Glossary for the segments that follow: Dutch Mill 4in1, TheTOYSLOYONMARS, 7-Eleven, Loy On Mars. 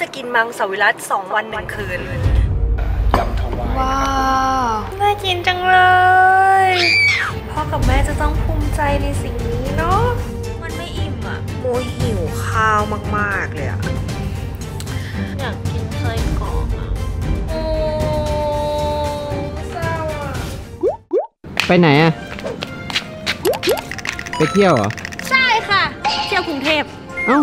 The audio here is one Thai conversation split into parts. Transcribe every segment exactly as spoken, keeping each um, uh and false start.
จะกินมังสวิรัติสองวันหนึ่งคืนยำถวายว้าวน่ากินจังเลยพ่อกับแม่จะต้องภูมิใจในสิ่งนี้เนาะมันไม่อิ่มอ่ะโมหิวข้าวมากๆเลยอ่ะอยากกินไส้กรอกอ่ะโอ้เศร้าอ่ะไปไหนอ่ะไปเที่ยวเหรอใช่ค่ะเที่ยวกรุงเทพเอ้า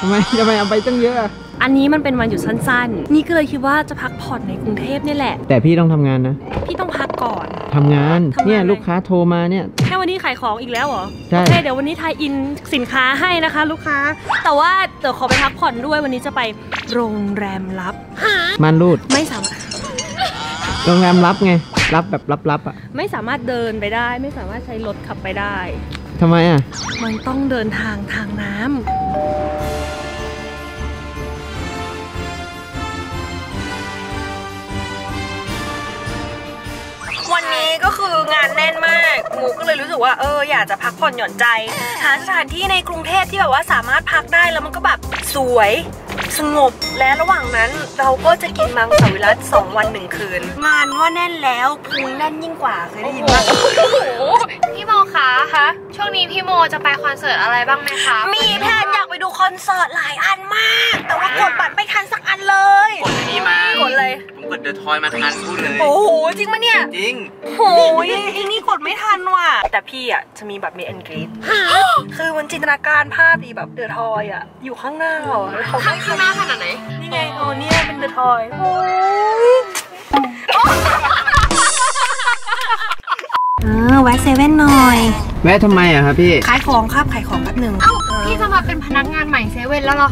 ทำไมทำไมเอาไปตั้งเยอะอันนี้มันเป็นวันหยุดสั้นๆนี่ก็เลยคิดว่าจะพักผ่อนในกรุงเทพนี่แหละแต่พี่ต้องทำงานนะพี่ต้องพักก่อนทำงานเนี่ยลูกค้าโทรมาเนี่ยแค่วันนี้ขายของอีกแล้วเหรอใช่เดี๋ยววันนี้ทายอินสินค้าให้นะคะลูกค้าแต่ว่าเดี๋ยวขอไปพักผ่อนด้วยวันนี้จะไปโรงแรมลับม่านรูดไม่สามารถโรงแรมลับไงลับแบบลับๆอ่ะไม่สามารถเดินไปได้ไม่สามารถใช้รถขับไปได้ทำไมอ่ะมันต้องเดินทางทางน้ำวันนี้ก็คืองานแน่นมากหมูก็เลยรู้สึกว่าเอออยากจะพักผ่อนหย่อนใจหาสถานที่ในกรุงเทพที่แบบว่าสามารถพักได้แล้วมันก็แบบสวยสงบและระหว่างนั้นเราก็จะกินมังสวิรัติสองวันหนึ่งคืนงานว่าแน่นแล้วพุงแน่นยิ่งกว่าเคยได้ยินไหมพี่โมคะคะช่วงนี้พี่โมจะไปคอนเสิร์ตอะไรบ้างไหมคะมีแพทย์อยากไปดูคอนเสิร์ตหลายอันมากแต่ว่ากดบัตรไม่ทันสักอันเลยกดนี่มากดเลยผมกดเดอะทอยมาทันพูดเลยโอ้โหจริงปะเนี่ยจริงโอ้ยอีนี่กดไม่ทันว่ะแต่พี่อ่ะจะมีแบบมีแอนกรีดคือมันจินตนาการภาพดีแบบเดอะทอยอ่ะอยู่ข้างหน้าเราข้างหน้าขนาดไหนนี่ไงโอเนี่ยเป็นเดอะทอยโอ้ยเออแวะเซเว่นหน่อยแวะทำไมอ่ะครับพี่ขายของครับขายของแป๊บหนึ่งเอ้าพี่จะมาเป็นพนักงานใหม่เซเว่นแล้วเหรอ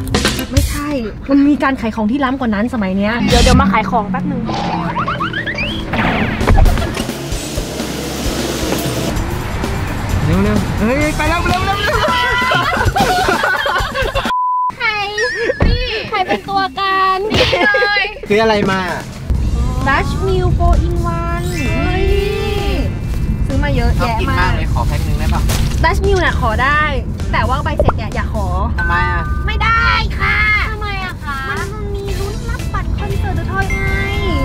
ไม่ใช่มันมีการขายของที่ล้ำกว่านั้นสมัยเนี้ยเดี๋ยวเดี๋ยวมาขายของแป๊บหนึ่งเร็วเร็วเฮ้ยไปแล้วเร็วเร็วใครนี่ใครเป็นตัวการนี่เลยคืออะไรมาดัชมิลโฟอินวันซื้อมาเยอะแยะมากเลยขอแพ็คหนึ่งได้ป่ะดัชมิลเนี่ยขอได้แต่ว่าใบเสร็จเนี่ยอย่าขอทำไมอ่ะไม่ได้ค่ะทำไมอ่ะคะมันมีลุ้นรับบัตรคอนเสิร์ตเดอะทอยไง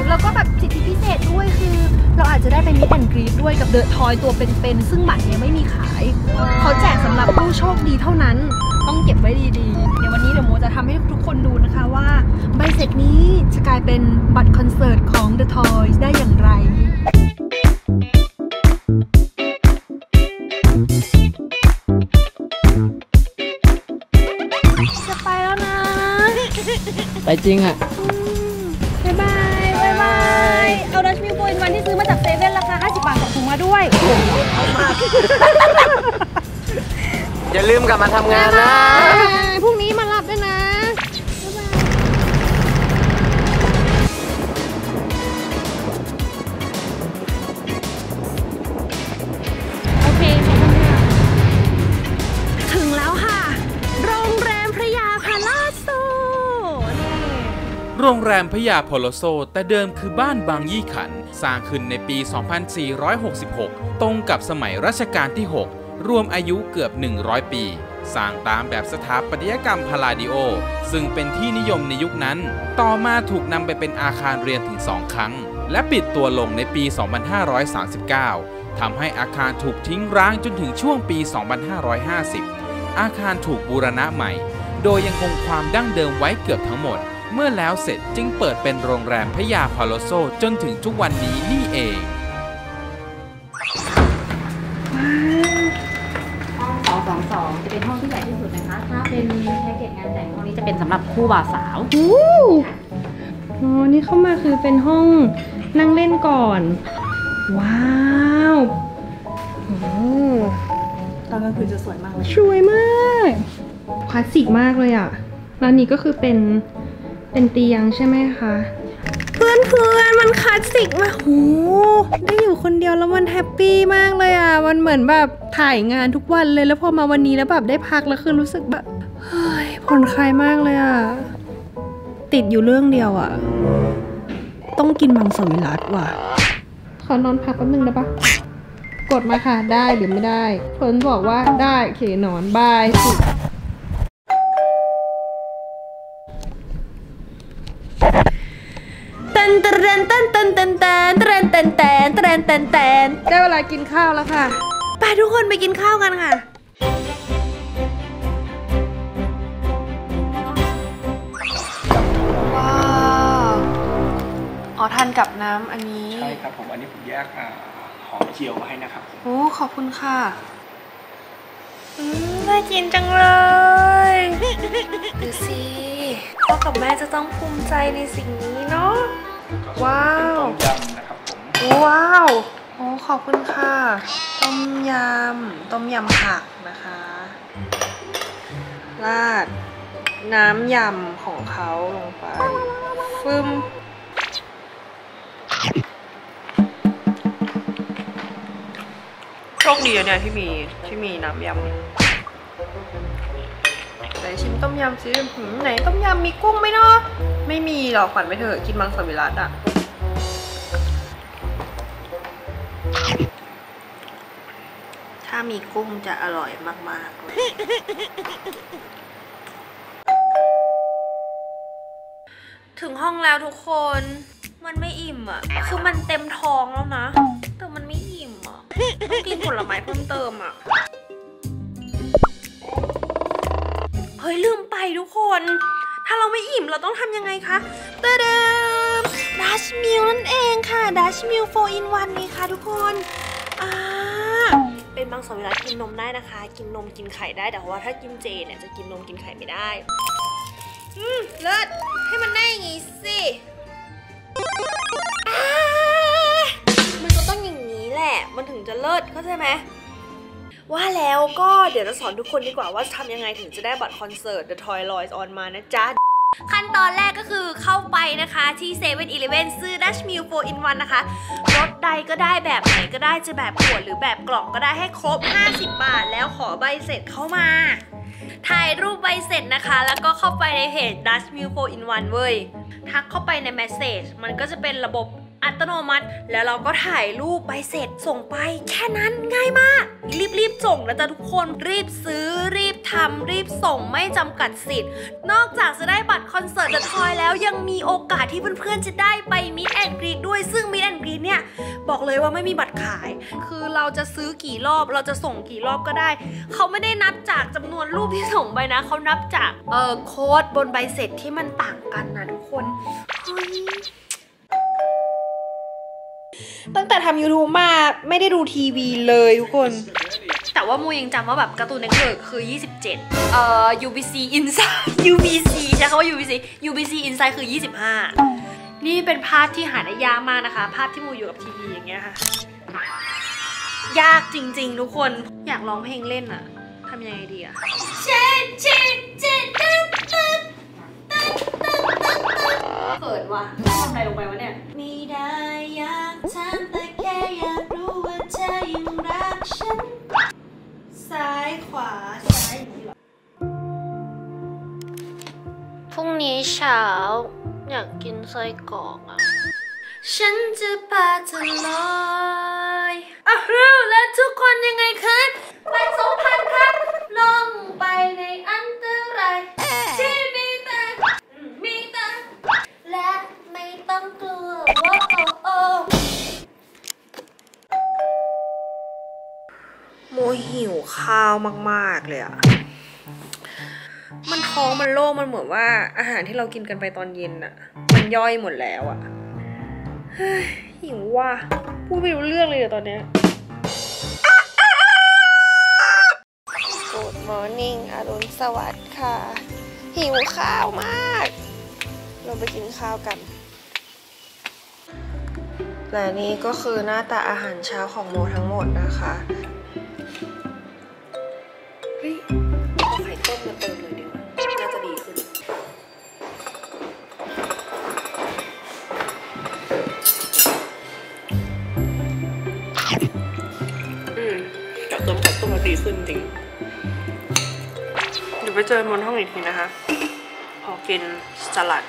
แล้วก็แบบสิทธิพิเศษด้วยคือเราอาจจะได้เป็นมิตรแอนกรีดด้วยกับเดอะทอยตัวเป็นๆซึ่งบัตรเนี่ยไม่มีขายเขาแจกสำหรับผู้โชคดีเท่านั้นต้องเก็บไว้ดีๆเดี๋ยววันนี้เดี๋ยวโมจะทำให้ทุกคนดูนะคะว่าใบเสร็จนี้จะกลายเป็นบัตรคอนเสิร์ตของ The Toys ได้อย่างไรจะไปแล้วนะไปจริงอ่ะบ๊ายบายบ๊ายบายเอาดัชมิลโฟอินวันที่ซื้อมาจากเซเว่นราคาห้าสิบบาทส่งถุงมาด้วยเอามากอย่าลืมกลับมาทำงานนะพรุ่งนี้มารับด้วยนะโอเคถึงแล้วค่ะโรงแรมพระยาพาราโซโรงแรมพระยาพาราโซแต่เดิมคือบ้านบางยี่ขันสร้างขึ้นในปี สองพันสี่ร้อยหกสิบหก ตรงกับสมัยรัชกาลที่หกรวมอายุเกือบหนึ่งร้อยปีสร้างตามแบบสถาปัตยกรรมพาลาดิโอซึ่งเป็นที่นิยมในยุคนั้นต่อมาถูกนำไปเป็นอาคารเรียนถึงสองครั้งและปิดตัวลงในปีสองพันห้าร้อยสามสิบเก้าทำให้อาคารถูกทิ้งร้างจนถึงช่วงปีสองพันห้าร้อยห้าสิบอาคารถูกบูรณะใหม่โดยยังคงความดั้งเดิมไว้เกือบทั้งหมดเมื่อแล้วเสร็จจึงเปิดเป็นโรงแรมพระยาพาราโซจนถึงทุกวันนี้นี่เองสองสองจะเป็นห้องที่ใหญ่ที่สุดนะคะถ้าเป็นแพ็กเกจงานแต่งห้องนี้จะเป็นสำหรับคู่บ่าวสาวโอ้โหนี่เข้ามาคือเป็นห้องนั่งเล่นก่อนว้าวโอ้ตอนกลางคืนจะสวยมากเลยสวยมากคลาสสิกมากเลยอ่ะแล้วนี่ก็คือเป็นเป็นเตียงใช่ไหมคะเพื่อนเพื่อนมันคลาสสิกมากโอ้ได้อยู่คนเดียวแล้วมันแฮปปี้มากเลยอ่ะมันเหมือนแบบถ่ายงานทุกวันเลยแล้วพอมาวันนี้แล้วแบบได้พักแล้วคือรู้สึกแบบเฮ้ยผ่อนคลายมากเลยอ่ะติดอยู่เรื่องเดียวอ่ะต้องกินมังสวิรัติว่ะขอนอนพักแป๊บนึงได้ปะกดมาค่ะได้หรือไม่ได้เพื่อนบอกว่าได้เขยนอนบาย ได้เวลากินข้าวแล้วค่ะไปทุกคนไปกินข้าวกันค่ะว้าวอ๋อทานกับน้ำอันนี้ใช่ครับผมอันนี้ผมแยกหอมเจียวมาให้นะครับโอ้ขอบคุณค่ะอืมน่ากินจังเลยดูสิพ่อกับแม่จะต้องภูมิใจในสิ่งนี้เนาะว้าวต้มยำนะครับผมว้าวโอ้ขอบคุณค่ะต้มยำต้มยำผักนะคะราดน้ำยำของเขาลงไปฟึมโชคดีเนี่ยที่มีที่มีน้ำยำไหนชิมต้มยำซิไหนต้มยำมีกุ้งไหมเนาะไม่มีหรอกฝันไปเถอะกินมังสวิรัติอะถ้ามีกุ้งจะอร่อยมากๆเลยถึงห้องแล้วทุกคนมันไม่อิ่มอ่ะคือมันเต็มท้องแล้วนะแต่มันไม่อิ่มอ่ะต้องกินผลไม้เพิ่มเติมอ่ะเฮ้ยลืมไปทุกคนถ้าเราไม่อิ่มเราต้องทำยังไงคะเติมดัชมิลนั่นเองค่ะดัชมิลโฟร์อินวันนี่ค่ะทุกคนอ่าเป็นบางส่วนเวลากินนมได้นะคะกินนมกินไข่ได้แต่ว่าถ้ากินเจเนี่ยจะกินนมกินไข่ไม่ได้อืมเลิศให้มันได้อย่างงี้สิมันก็ต้องอย่างนี้แหละมันถึงจะเลิศเข้าใจไหมว่าแล้วก็เดี๋ยวจะสอนทุกคนดีกว่าว่าทำยังไงถึงจะได้บัตรคอนเสิร์ต เดอะทอยลอยส์ออนมาร์ส นะจ๊ะขั้นตอนแรกก็คือเข้าไปนะคะที่ เซเว่นอีเลฟเว่น ซื้อ Dash Mealโฟร์อินวัน นะคะรสใดก็ได้แบบไหนก็ได้จะแบบขวดหรือแบบกล่องก็ได้ให้ครบห้าสิบบาทแล้วขอใบเสร็จเข้ามาถ่ายรูปใบเสร็จนะคะแล้วก็เข้าไปในเพจ ดัชมิลโฟร์อินวัน เว้ยทักเข้าไปใน เมสเสจ มันก็จะเป็นระบบอัตโนมัติแล้วเราก็ถ่ายรูปใบเสร็จส่งไปแค่นั้นง่ายมากรีบๆส่งนะจ๊ะทุกคนรีบซื้อรีบทำรีบส่งไม่จำกัดสิทธิ์นอกจากจะได้บัตรคอนเสิร์ต เดอะทอย แล้วยังมีโอกาสที่เพื่อนๆจะได้ไป มิตแอนด์กรีท ด้วยซึ่ง มิตแอนด์กรีท เนี่ยบอกเลยว่าไม่มีบัตรขายคือเราจะซื้อกี่รอบเราจะส่งกี่รอบก็ได้เขาไม่ได้นับจากจำนวนรูปที่ส่งไปนะเขานับจากเอ่อโค้ดบนใบเสร็จที่มันต่างกันนะทุกคนเฮ้ยตั้งแต่ทำ ยูทูบ มาไม่ได้ดูทีวีเลยทุกคนแต่ว่ามูยังจำว่าแบบการ์ตูนเน็ตเวิร์คคือยี่สิบเจ็ดเอ่อ ยูบีซี อินไซด์ ยูบีซี ใช่เขาว่า ยูบีซี ยูบีซี อินไซด์ คือยี่สิบห้านี่เป็นภาพที่หาได้ยากมากนะคะภาพที่มูอยู่กับทีวีอย่างเงี้ยค่ะยากจริงๆทุกคนอยากร้องเพลงเล่นอะทำยังไงดีอะเกิดว่ะทำอะไรลงไปวะเนี่ยไม่ได้อยากถามแต่แค่อยากรู้ว่าเธอยังรักฉันซ้ายขวาซ้ายอย่างนี้หรอพรุ่งนี้เช้าอยากกินไส้กรอกอ่ะฉันจะพาเธอลอยอ้าวแล้วทุกคนยังไงคะบัตรสองพันครับลงไปในอันตรายที่มีแต่มีแต่และไม่ต้องกลัวว่าโอ้โมหิวข้าวมากๆเลยอ่ะมันท้องมันโล่งมันเหมือนว่าอาหารที่เรากินกันไปตอนเย็นอ่ะมันย่อยหมดแล้วอ่ะหิวว่ะพูดไม่รู้เรื่องเลยเดี๋ยวตอนเนี้ย กู๊ดมอร์นิ่ง อรุณสวัสดิ์ค่ะหิวข้าวมากเราไปกินข้าวกันและนี่ก็คือหน้าตาอาหารเช้าของโมทั้งหมดนะคะเฮ้ยเอาไข่ต้มมาเติมเลยดีกว่าน่าจะดีขึ้นอืมจากเติมไข่ต้มมาดีขึ้นจริงเดี๋ยวไปเจอมนห้องอีกทีนะคะพอกินสลัด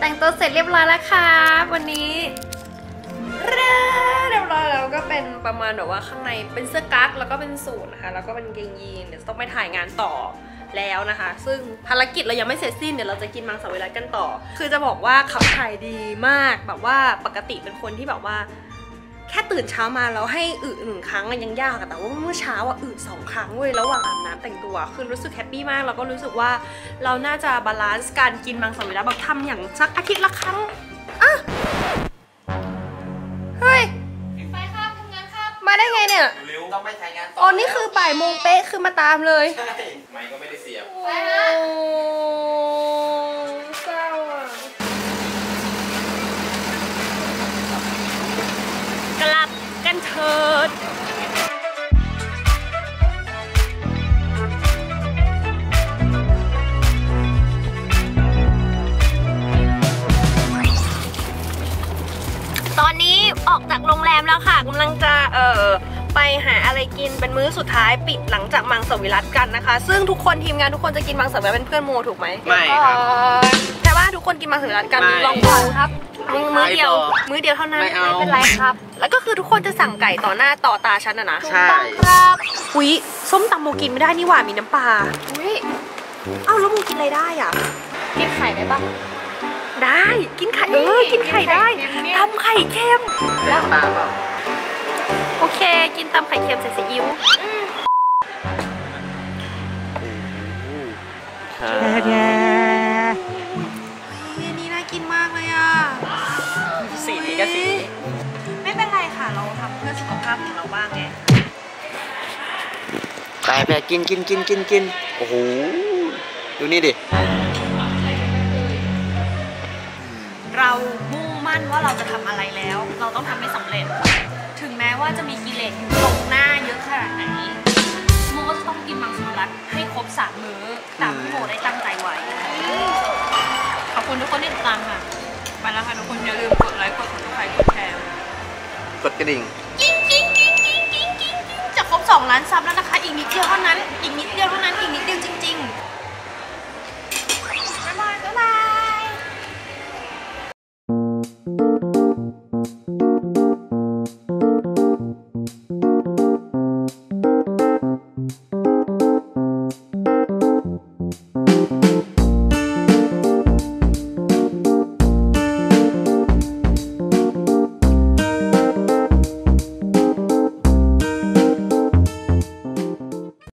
แต่งตัวเสร็จเรียบร้อยแล้วค่ะวันนี้เรียบร้อยแล้วก็เป็นประมาณแบบว่าข้างในเป็นเสื้อกั๊กแล้วก็เป็นสูทนะคะแล้วก็เป็นกางเกงยีนเดี๋ยวต้องไปถ่ายงานต่อ แล้วนะคะซึ่งภารกิจเรายังไม่เสร็จสิ้นเดี๋ยวเราจะกินมังสวิรัติกันต่อคือจะบอกว่าขับถ่ายดีมากแบบว่าปกติเป็นคนที่แบบว่าแค่ตื่นเช้ามาแล้วให้อึหนึ่งครั้งยังยากแต่ว่าเมื่อเช้าอ่ะอึสองครั้งเว้ยระหว่างอาบน้ำแต่งตัวคือรู้สึกแฮปปี้มากแล้วก็รู้สึกว่าเราน่าจะบาลานซ์การกินมังสวิรัติแบบทำอย่างสักอาทิตย์ละครั้งอะเฮ้ยไปครับทำงานครับมาได้ไงเนี่ยต้องไปใช้งานตอนนี้คือบ่ายโมงเป๊ะคือมาตามเลยใช่ไม่ก็ไม่ได้เสียบไปนะเศร้าอ่ะกลับกันเถิดตอนนี้ออกจากโรงแรมแล้วค่ะกำลังจะเอ่อไปหาอะไรกินเป็นมื้อสุดท้ายปิดหลังจากมังสวิรัติกันนะคะซึ่งทุกคนทีมงานทุกคนจะกินมังสวิรัติเป็นเพื่อนโมถูกไหมไม่ครับแต่ว่าทุกคนกินมังสวิรัติกันลองดูครับมื้อเดียวมื้อเดียวเท่านั้นไม่เป็นไรครับแล้วก็คือทุกคนจะสั่งไก่ต่อหน้าต่อตาฉันนะนะใช่ครับอุ้ยส้มตำโมกินไม่ได้นี่หว่ามีน้ำปลาอุ้ยเอ้าแล้วโมกินอะไรได้อ่ะกินไข่ได้ปะได้กินไข่เออกินไข่ได้ทำไข่เค็มแล้วปลาเปล่าโอเคกินตำไข่เค็มใส่ซีอิ๊วแย่ๆอันนี้น่ากินมากเลยอ่ะสีนี้ก็สีไม่เป็นไรค่ะเราทำเพื่อสุขภาพของเราบ้างไงไปไปกินกินกินกินกินโอ้โหดูนี่ดิเรามุ่งมั่นว่าเราจะทำอะไรแล้วเราต้องทำให้สำเร็จถึงแม้ว่าจะมีกิเลสอยู่ตกหน้าเยอะขนาดนี้โมก็จะต้องกินมังสวิรัติให้ครบสามมื้อตามที่โมได้ตั้งใจไว้ขอบคุณทุกคนที่ติดตามค่ะไปแล้วค่ะทุกคนอย่าลืมกดไลค์กดติดตามกดแชร์กดกระดิ่งกิ้งกิ้งกิ้งกิ้งกิ้งจะครบสองล้านซับแล้วนะคะอีกนิดเดียวเท่านั้นอีกนิดเดียวเท่านั้นอีกนิดเดียวจริงๆ